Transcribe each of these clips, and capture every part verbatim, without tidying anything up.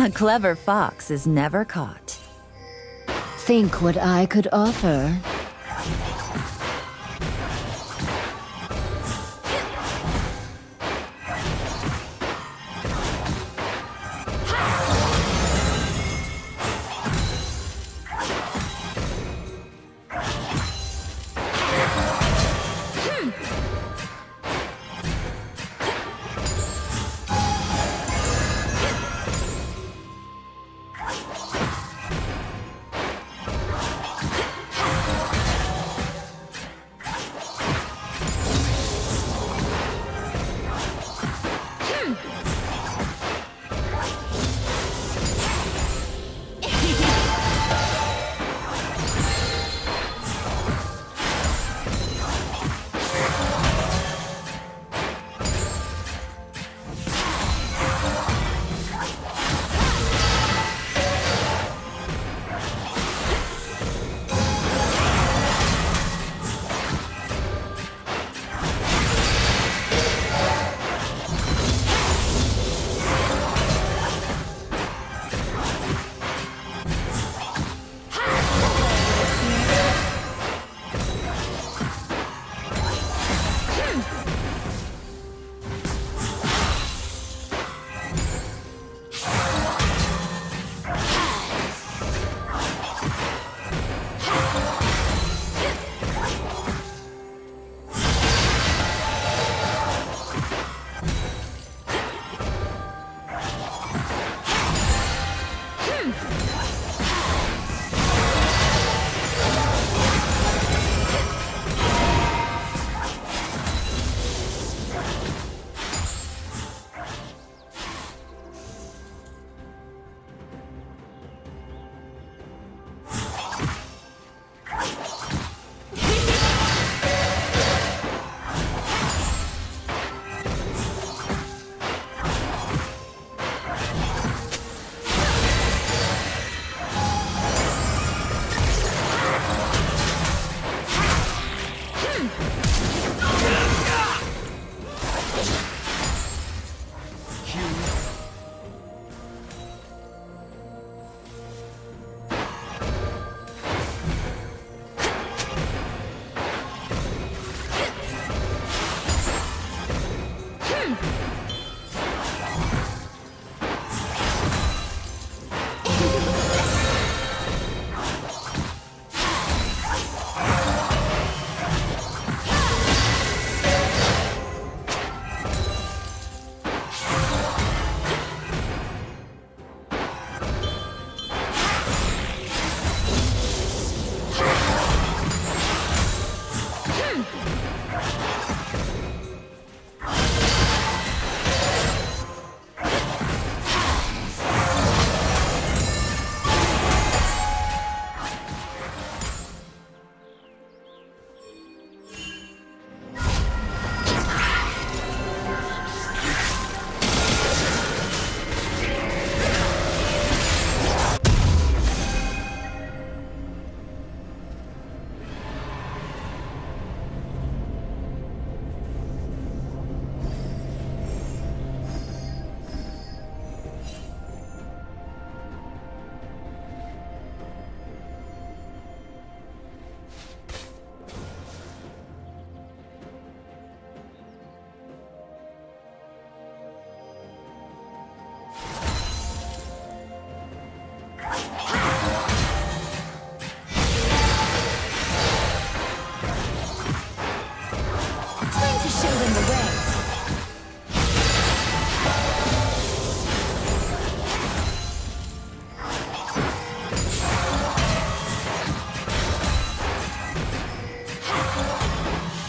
A clever fox is never caught. Think what I could offer.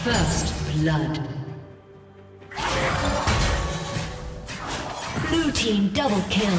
First blood. Blue team double kill.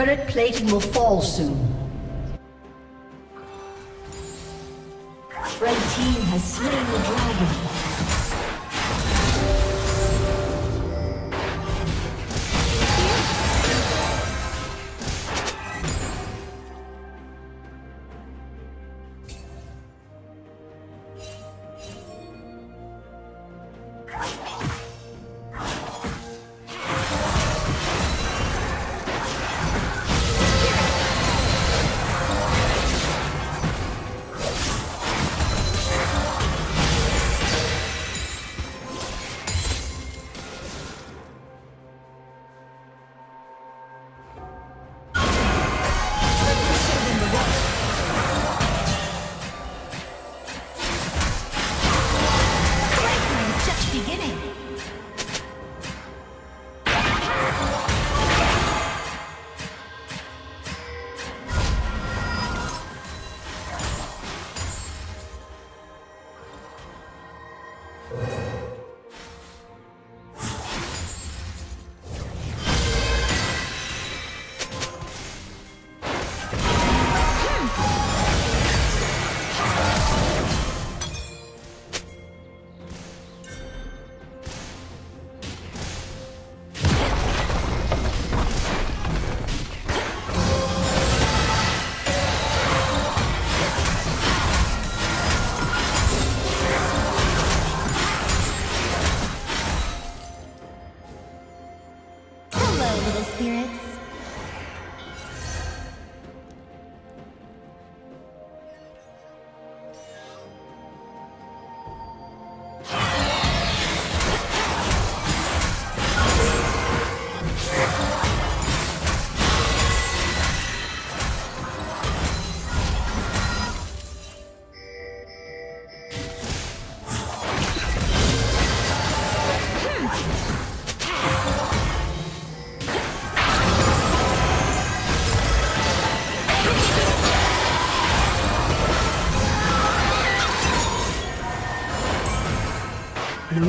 Turret plating will fall soon. Red team has slain the dragon. Blue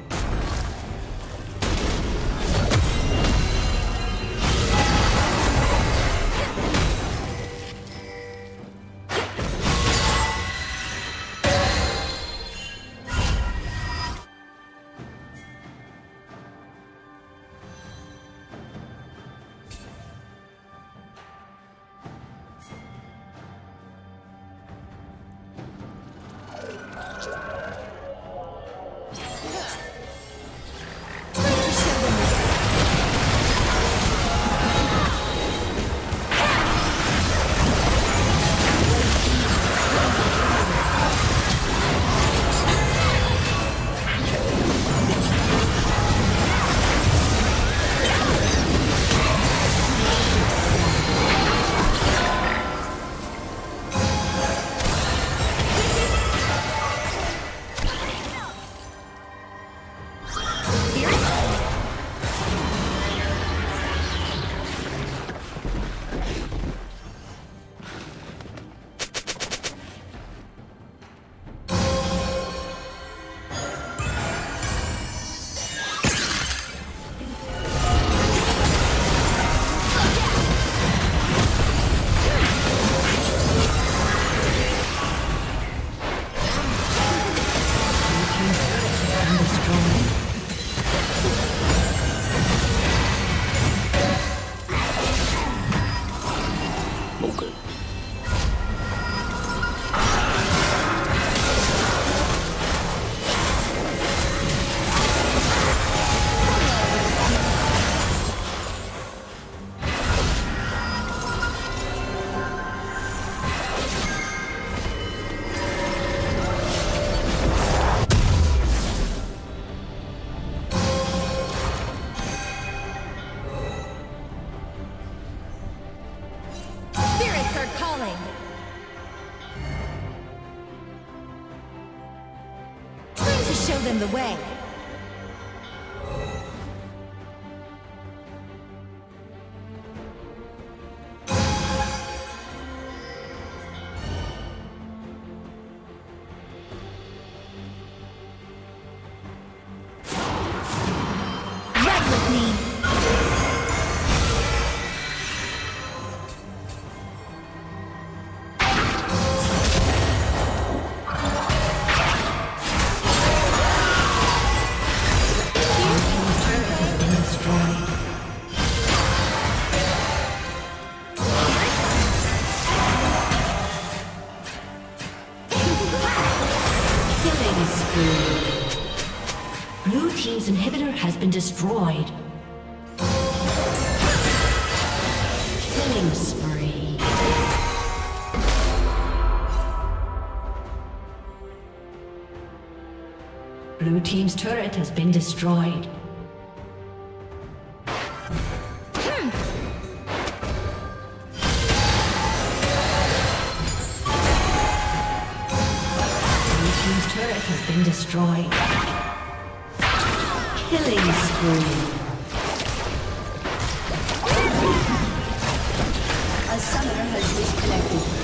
Them the way. Destroyed. Killing spree. Blue team's turret has been destroyed. Blue team's turret has been destroyed. Killing spree. A summoner has disconnected.